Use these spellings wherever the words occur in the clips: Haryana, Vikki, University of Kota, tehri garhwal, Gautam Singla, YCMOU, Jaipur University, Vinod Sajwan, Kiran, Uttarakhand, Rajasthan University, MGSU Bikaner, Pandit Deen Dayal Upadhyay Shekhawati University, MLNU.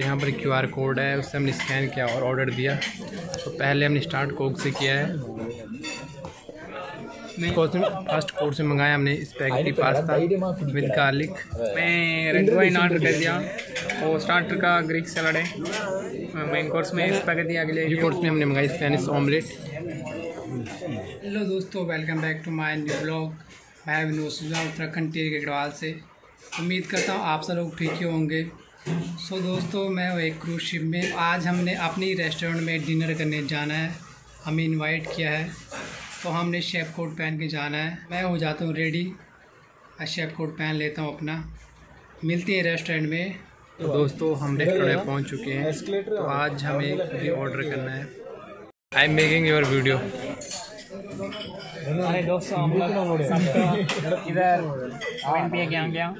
तो यहाँ पर क्यूआर कोड है, उससे हमने स्कैन किया और ऑर्डर दिया। तो पहले हमने स्टार्ट कोक से किया है, फर्स्ट कोर्स से मंगाया हमने स्पैगेटी पास्ता विद गार्लिक में रेड वाइन ऑर्डर कर दिया। और स्टार्टर का ग्रीक सलाड है, मेन कोर्स में स्पैगेटी अगले कोर्स में हमने मंगाई स्पेनिश ऑमलेट। हेलो दोस्तों, welcome back to my new blog. मैं विनोद उत्तराखंड टेहरी गढ़वाल से। उम्मीद करता हूँ आप सब लोग ठीक ही होंगे। सो दोस्तों, मैं एक क्रूज शिप में आज हमने अपने रेस्टोरेंट में डिनर करने जाना है, हमें इन्वाइट किया है। तो हमने शेफ कोट पहन के जाना है। मैं हो जाता हूँ रेडी, शेफ कोट पहन लेता हूँ अपना। मिलते हैं रेस्टोरेंट में। तो दोस्तों, हम रेस्टोरेंट में पहुँच चुके हैं। तो आज हमें ऑर्डर करना है। I am making your video. अरे दोस्तों, हम लोग इधर वाइन पिए के आ गया।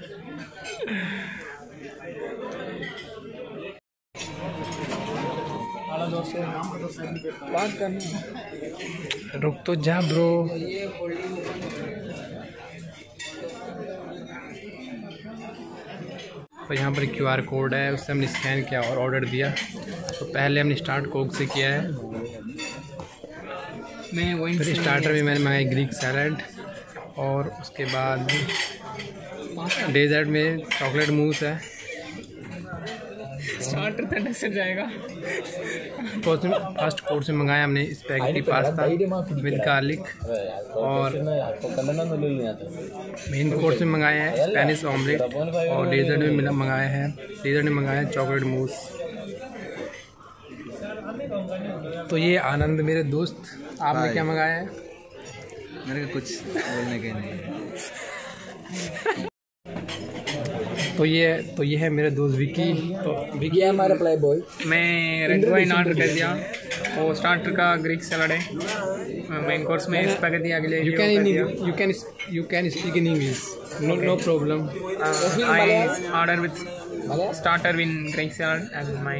बात करनी, रुक तो जा ब्रो। तो यहाँ पर क्यूआर कोड है, उससे हमने स्कैन किया और ऑर्डर दिया। तो पहले हमने स्टार्ट कोक से किया है। मैं वही फिर स्टार्टर में मैंने मंगाई ग्रीक सैलड, और उसके बाद डेजर्ट में चॉकलेट मूस है। स्टार्टर तक डर जाएगा। फर्स्ट कोर्स में मंगाया हमने स्पैगेटी पास्ता विद गार्लिक, और मेन कोर्स में मंगाया है स्पेनिश ऑमलेट, और डेजर्ट में मंगाया चॉकलेट मूस। तो ये आनंद मेरे दोस्त, आपने क्या मंगाया है? मेरे को कुछ बोलने के नहीं। तो ये है मेरे दोस्त विक्की। तो विक्की हमारा प्ले बॉय। मैं रेड वाइन ऑर्डर कर दिया, और स्टार्टर का ग्रीक सलाड है, मेन कोर्स में स्पैगेटी अगले। You can speak in English, no problem. I order with starter with Greek salad, and my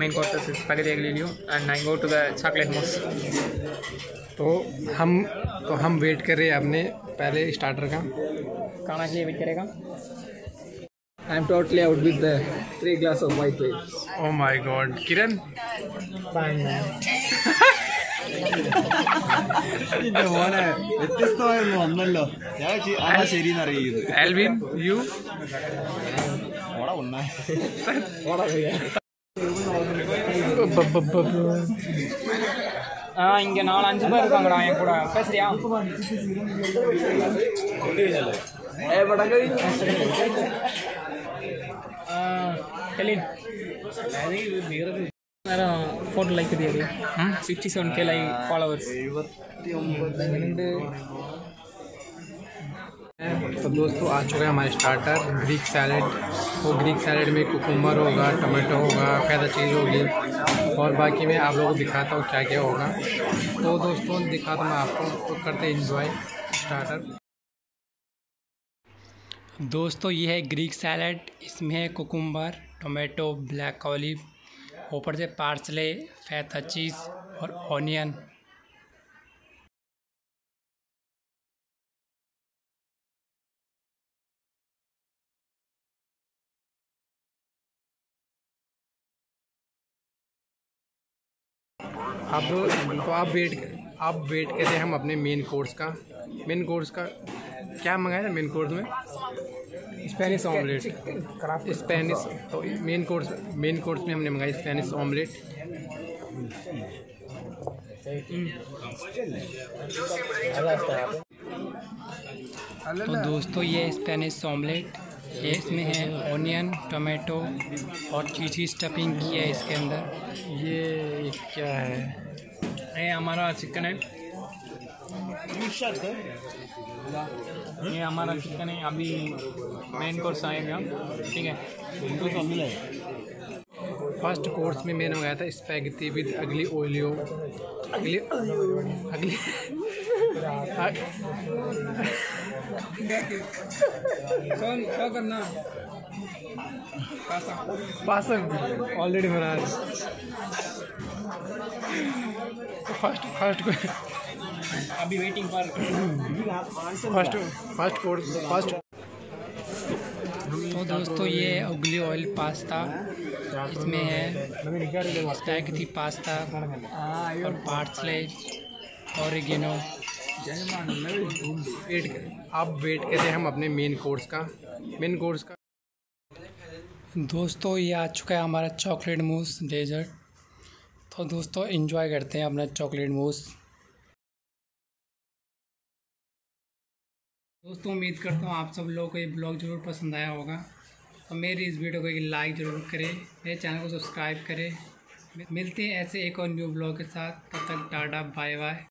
main course is spaghetti aglio, and I go to the chocolate mousse. तो हम wait कर रहे हैं अपने पहले starter का खाना के लिए। वेट करेगा। I am totally out with the 3 glass of white wine. Oh my God, Kiran. Fine man. വ്യത്യസ്തമായ ഒന്നും ഒന്നല്ലോ ഞാൻ ആ ശരി എന്നറിയത്. ആൽവിൻ യു ഓട ഒന്നാ ഓട இங்க 4-5 பேர் இருக்காங்கடா என் கூட பேசுறியா? ஏ படங்கை கெலின் அரை வீரது फोटो लाइक कर दिया। 67K like followers. तो दोस्तों, आ चुका है हमारे स्टार्टर ग्रीक सैलड। वो ग्रीक सैलड में कुकुम्बर होगा, टमाटो होगा, कैसा चीज़ होगी, और बाकी मैं आप लोगों को दिखाता हूँ क्या क्या होगा। तो दोस्तों, दिखाता हूँ आपको, तो करते एंजॉय स्टार्टर। दोस्तों, ये है ग्रीक सैलड, इसमें कुकुम्बर, टमाटो, ब्लैक ऑलिव, ऊपर से पार्सले, फैटा चीज़ और ऑनियन। आप वेट करते हैं हम अपने मेन कोर्स का क्या मंगाया था। मेन कोर्स में स्पेनिश ऑमलेट, स्पेनिश। तो मेन कोर्स में हमने मंगाई स्पेनिश ऑमलेट। तो दोस्तों, ये स्पेनिश ऑमलेट, ये इसमें है ऑनियन, टमाटो और चीज़ी स्टफिंग की है इसके अंदर। ये क्या है? ये हमारा चिकन है, ये हमारा चिकन है। अभी मेन कोर्स आएगा, ठीक है। फर्स्ट कोर्स में मैंने मंगाया था स्पैगेटी विद अगली ऑलरेडी बना। फर्स्ट अभी वेटिंग फर्स्ट कोर्स। तो दोस्तों ये उगली ऑयल पास्ता इसमें है स्पैगेटी पास्ता और पार्सले ऑरिगेनो। अब वेट करें हम अपने मेन कोर्स का। दोस्तों ये आ चुका है हमारा चॉकलेट मूस डेजर्ट। तो दोस्तों एंजॉय करते हैं अपना चॉकलेट मूस। दोस्तों उम्मीद करता हूँ आप सब लोगों को ये ब्लॉग ज़रूर पसंद आया होगा। तो मेरी इस वीडियो को एक लाइक ज़रूर करें, मेरे चैनल को सब्सक्राइब करें। मिलते हैं ऐसे एक और न्यू ब्लॉग के साथ। तब तक टाटा बाय बाय।